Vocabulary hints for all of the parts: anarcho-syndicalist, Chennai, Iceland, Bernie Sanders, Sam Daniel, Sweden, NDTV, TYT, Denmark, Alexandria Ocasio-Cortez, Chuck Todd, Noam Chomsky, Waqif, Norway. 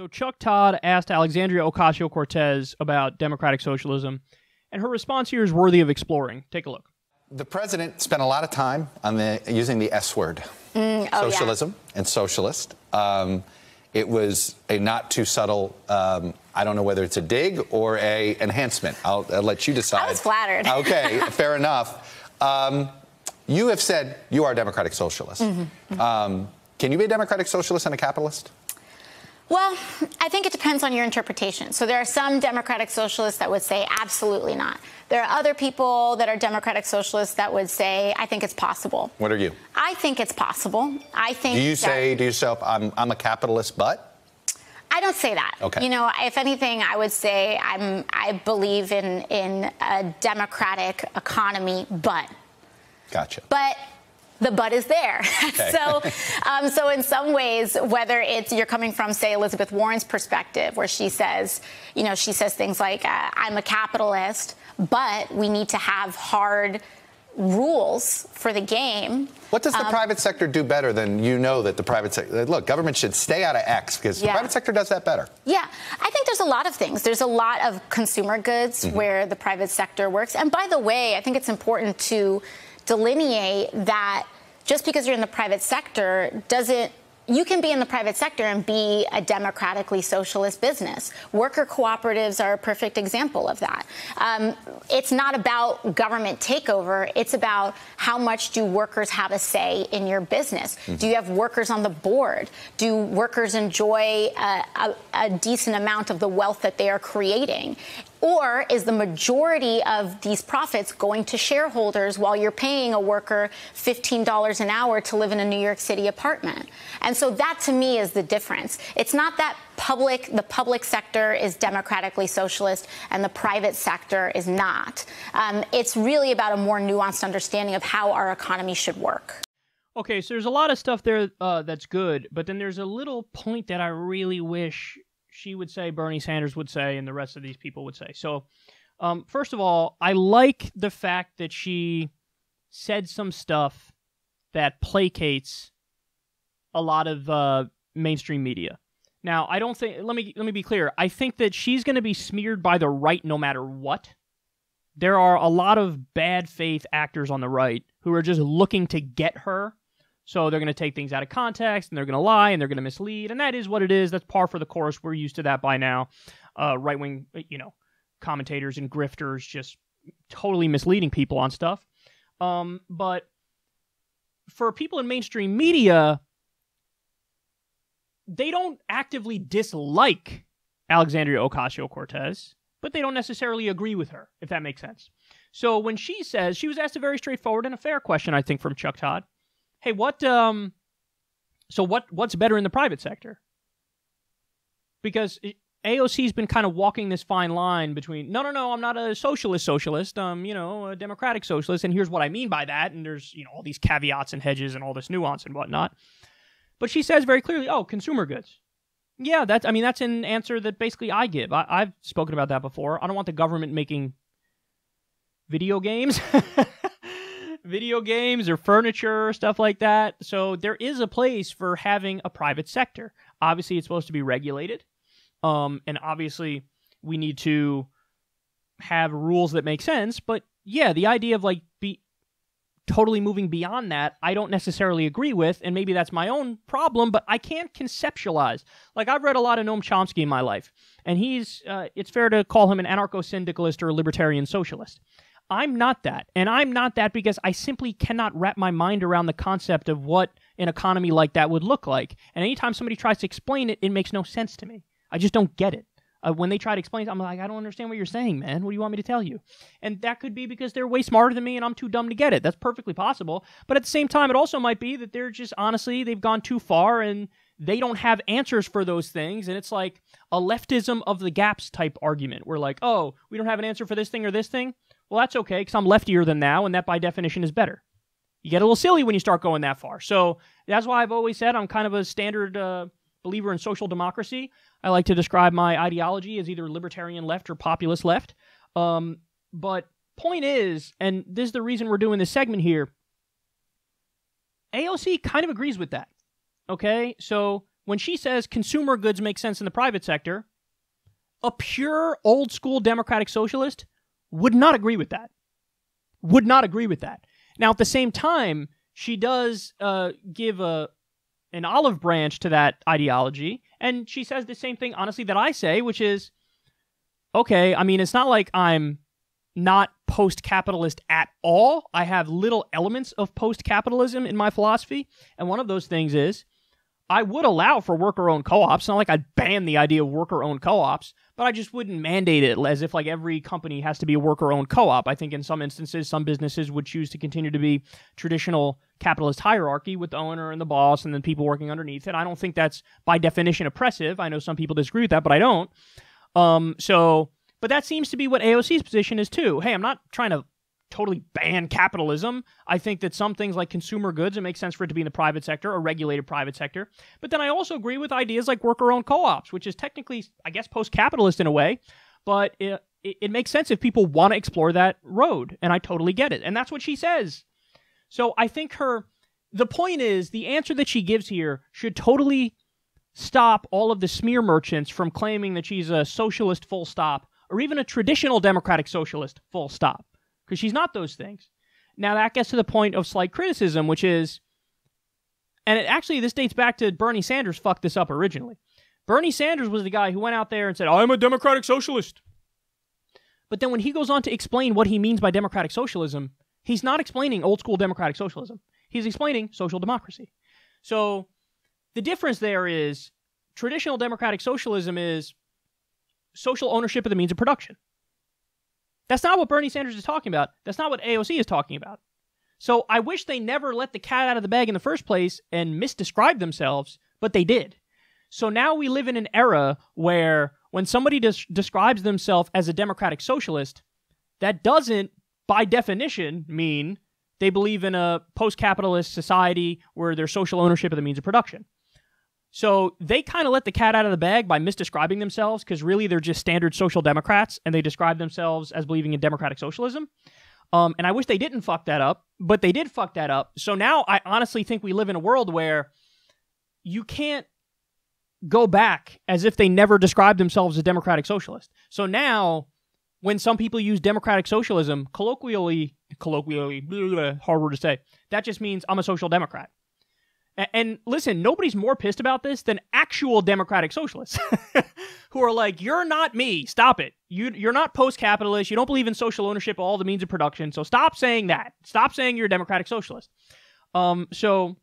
So Chuck Todd asked Alexandria Ocasio-Cortez about democratic socialism, and her response here is worthy of exploring. Take a look. The president spent a lot of time on using the S word, socialism and socialist. It was a not too subtle, I don't know whether it's a dig or a enhancement. I'll let you decide. I was flattered. Okay, fair enough. You have said you are a democratic socialist. Can you be a democratic socialist and a capitalist? Well, I think it depends on your interpretation. So there are some democratic socialists that would say absolutely not. There are other people that are democratic socialists that would say, I think it's possible. What are you? I think it's possible. I think. Do you say to yourself, I'm a capitalist, but? I don't say that. Okay. You know, if anything, I would say I believe in a democratic economy, but. Gotcha. But. The butt is there. Okay. So in some ways, whether it's you're coming from, say, Elizabeth Warren's perspective, where she says, you know, she says things like, I'm a capitalist, but we need to have hard rules for the game. What does the private sector do better than you know that the private sector, look, government should stay out of X because the private sector does that better? Yeah, I think there's a lot of things. There's a lot of consumer goods where the private sector works. And by the way, I think it's important to delineate that just because you're in the private sector doesn't, you can be in the private sector and be a democratically socialist business. Worker cooperatives are a perfect example of that. It's not about government takeover. It's about how much do workers have a say in your business? Do you have workers on the board? Do workers enjoy a decent amount of the wealth that they are creating? Or is the majority of these profits going to shareholders while you're paying a worker $15 an hour to live in a New York City apartment? And so that, to me, is the difference. It's not that the public sector is democratically socialist and the private sector is not. It's really about a more nuanced understanding of how our economy should work. Okay, so there's a lot of stuff there that's good, but then there's a little point that I really wish she would say, Bernie Sanders would say, and the rest of these people would say. So, first of all, I like the fact that she said some stuff that placates a lot of mainstream media. Now, I don't think, let me be clear. I think that she's going to be smeared by the right no matter what. There are a lot of bad faith actors on the right who are just looking to get her. So they're going to take things out of context, and they're going to lie, and they're going to mislead, and that is what it is. That's par for the course. We're used to that by now. Right-wing, you know, commentators and grifters just totally misleading people on stuff. But for people in mainstream media, they don't actively dislike Alexandria Ocasio-Cortez, but they don't necessarily agree with her, if that makes sense. So when she says, she was asked a very straightforward and a fair question, I think, from Chuck Todd. Hey, what's better in the private sector? Because AOC's been kind of walking this fine line between, no, I'm not a socialist, you know, a democratic socialist, and here's what I mean by that, and there's, you know, all these caveats and hedges and all this nuance and whatnot. But she says very clearly, oh, consumer goods. Yeah, that's, I mean, that's an answer that basically I give. I've spoken about that before. I don't want the government making video games. Video games or furniture, stuff like that. So there is a place for having a private sector. Obviously, it's supposed to be regulated. And obviously, we need to have rules that make sense. But yeah, the idea of like be totally moving beyond that, I don't necessarily agree with. And maybe that's my own problem, but I can't conceptualize. Like I've read a lot of Noam Chomsky in my life. And he's, it's fair to call him an anarcho-syndicalist or a libertarian socialist. I'm not that, and I'm not that because I simply cannot wrap my mind around the concept of what an economy like that would look like. And anytime somebody tries to explain it, it makes no sense to me. I just don't get it. When they try to explain it, I'm like, I don't understand what you're saying, man. What do you want me to tell you? And that could be because they're way smarter than me and I'm too dumb to get it. That's perfectly possible. But at the same time, it also might be that they're just, honestly, they've gone too far and they don't have answers for those things. And it's like a leftism of the gaps type argument. We're like, oh, we don't have an answer for this thing or this thing. Well, that's okay, because I'm leftier than now, and that by definition is better. You get a little silly when you start going that far. So that's why I've always said I'm kind of a standard believer in social democracy. I like to describe my ideology as either libertarian left or populist left. But point is, and this is the reason we're doing this segment here, AOC kind of agrees with that. Okay? So when she says consumer goods make sense in the private sector, a pure old-school democratic socialist would not agree with that. Would not agree with that. Now, at the same time, she does give an olive branch to that ideology, and she says the same thing, honestly, that I say, which is, okay, I mean, it's not like I'm not post-capitalist at all. I have little elements of post-capitalism in my philosophy, and one of those things is I would allow for worker-owned co-ops. It's not like I'd ban the idea of worker-owned co-ops, but I just wouldn't mandate it as if like every company has to be a worker-owned co-op. I think in some instances, some businesses would choose to continue to be traditional capitalist hierarchy with the owner and the boss and then people working underneath it. I don't think that's by definition oppressive. I know some people disagree with that, but I don't. But that seems to be what AOC's position is too. Hey, I'm not trying to totally ban capitalism. I think that some things like consumer goods, it makes sense for it to be in the private sector, a regulated private sector. But then I also agree with ideas like worker-owned co-ops, which is technically, I guess, post-capitalist in a way, but it makes sense if people want to explore that road, and I totally get it. And that's what she says. So I think the point is, the answer that she gives here should totally stop all of the smear merchants from claiming that she's a socialist full stop, or even a traditional democratic socialist full stop. Because she's not those things. Now that gets to the point of slight criticism, which is, and it actually, this dates back to Bernie Sanders fucked this up originally. Bernie Sanders was the guy who went out there and said, I'm a democratic socialist. But then when he goes on to explain what he means by democratic socialism, he's not explaining old school democratic socialism. He's explaining social democracy. So the difference there is traditional democratic socialism is social ownership of the means of production. That's not what Bernie Sanders is talking about. That's not what AOC is talking about. So I wish they never let the cat out of the bag in the first place and misdescribed themselves, but they did. So now we live in an era where when somebody describes themselves as a democratic socialist, that doesn't, by definition, mean they believe in a post-capitalist society where there's social ownership of the means of production. So they kind of let the cat out of the bag by misdescribing themselves because really they're just standard social democrats and they describe themselves as believing in democratic socialism. And I wish they didn't fuck that up, but they did fuck that up. So now I honestly think we live in a world where you can't go back as if they never described themselves as democratic socialist. So now when some people use democratic socialism, colloquially, hard word to say, that just means I'm a social democrat. And listen, nobody's more pissed about this than actual democratic socialists who are like, you're not me. Stop it. You're not post-capitalist. You don't believe in social ownership of all the means of production. So stop saying that. Stop saying you're a democratic socialist. So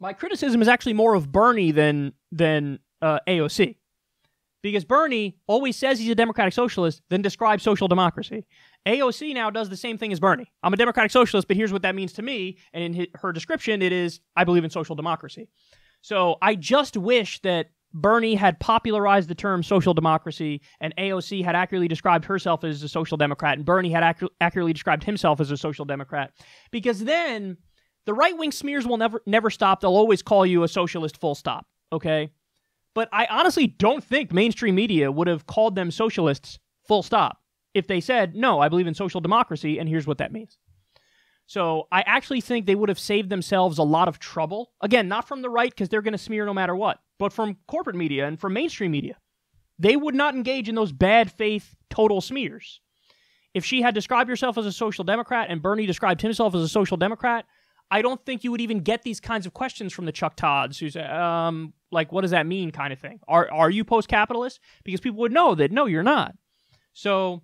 my criticism is actually more of Bernie than AOC. Because Bernie always says he's a democratic socialist, then describes social democracy. AOC now does the same thing as Bernie. I'm a democratic socialist, but here's what that means to me. And in her description, it is, I believe in social democracy. So I just wish that Bernie had popularized the term social democracy and AOC had accurately described herself as a social democrat and Bernie had accurately described himself as a social democrat. Because then the right-wing smears will never stop. They'll always call you a socialist full stop, okay? But I honestly don't think mainstream media would have called them socialists full stop if they said, no, I believe in social democracy, and here's what that means. So I actually think they would have saved themselves a lot of trouble. Again, not from the right, because they're going to smear no matter what, but from corporate media and from mainstream media. They would not engage in those bad faith total smears. If she had described herself as a social democrat and Bernie described himself as a social democrat, I don't think you would even get these kinds of questions from the Chuck Todds who say, like, what does that mean kind of thing? Are you post-capitalist? Because people would know that, no, you're not. So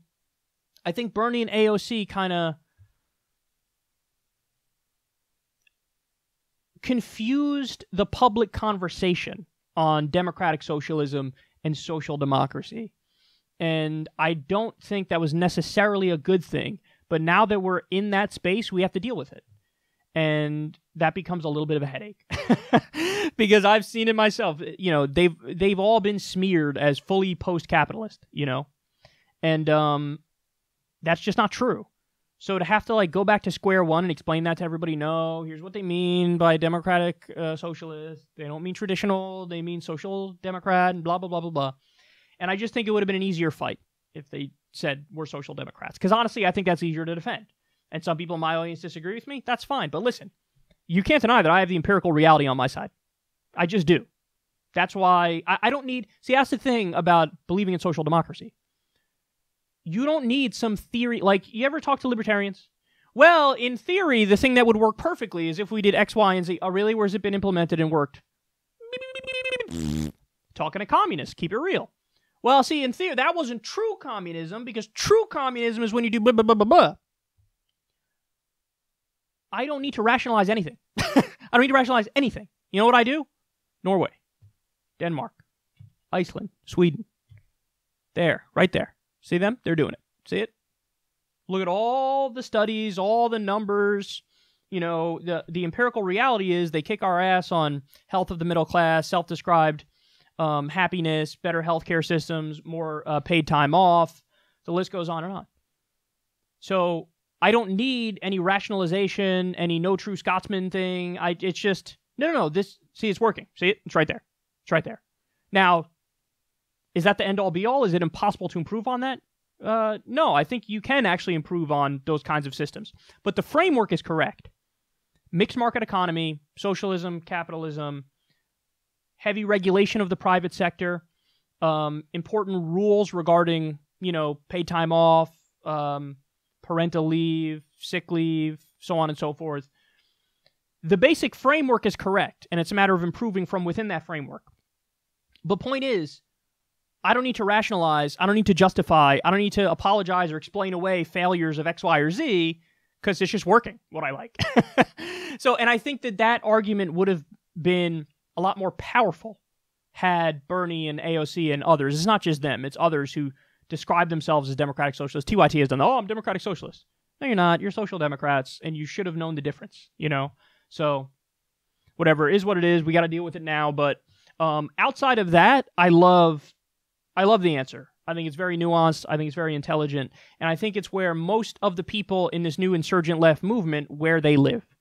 I think Bernie and AOC kind of confused the public conversation on democratic socialism and social democracy. And I don't think that was necessarily a good thing. But now that we're in that space, we have to deal with it. And that becomes a little bit of a headache because I've seen it myself. You know, they've all been smeared as fully post-capitalist, you know, and that's just not true. So to have to like go back to square one and explain that to everybody, no, here's what they mean by democratic socialist. They don't mean traditional. They mean social democrat and blah, blah, blah, blah, blah. And I just think it would have been an easier fight if they said we're social democrats because honestly, I think that's easier to defend. And some people in my audience disagree with me, that's fine. But listen, you can't deny that I have the empirical reality on my side. I just do. That's why I don't need... See, that's the thing about believing in social democracy. You don't need some theory... Like, you ever talk to libertarians? Well, in theory, the thing that would work perfectly is if we did X, Y, and Z. Oh, really? Where's it been implemented and worked? Talking to communists. Keep it real. Well, see, in theory, that wasn't true communism, because true communism is when you do blah, blah, blah, blah, blah. I don't need to rationalize anything. I don't need to rationalize anything. You know what I do? Norway. Denmark, Iceland, Sweden. There, right there. See them? They're doing it. See it? Look at all the studies, all the numbers. You know, the empirical reality is they kick our ass on health of the middle class, self-described happiness, better healthcare systems, more paid time off. The list goes on and on. So I don't need any rationalization, any no true Scotsman thing. It's just, no, this, see, it's working. See it? It's right there. It's right there. Now, is that the end-all be-all? Is it impossible to improve on that? No, I think you can actually improve on those kinds of systems. But the framework is correct. Mixed market economy, socialism, capitalism, heavy regulation of the private sector, important rules regarding, you know, paid time off, parental leave, sick leave, so on and so forth. The basic framework is correct, and it's a matter of improving from within that framework. But point is, I don't need to rationalize, I don't need to justify, I don't need to apologize or explain away failures of X, Y, or Z, because it's just working, what I like. So, and I think that that argument would have been a lot more powerful had Bernie and AOC and others, it's not just them, it's others who describe themselves as democratic socialists. TYT has done, oh, I'm democratic socialist. No, you're not, you're social democrats, and you should have known the difference, you know? So, whatever, it is what it is, we got to deal with it now, but... outside of that, I love the answer. I think it's very nuanced. I think it's very intelligent. And I think it's where most of the people in this new insurgent left movement, where they live.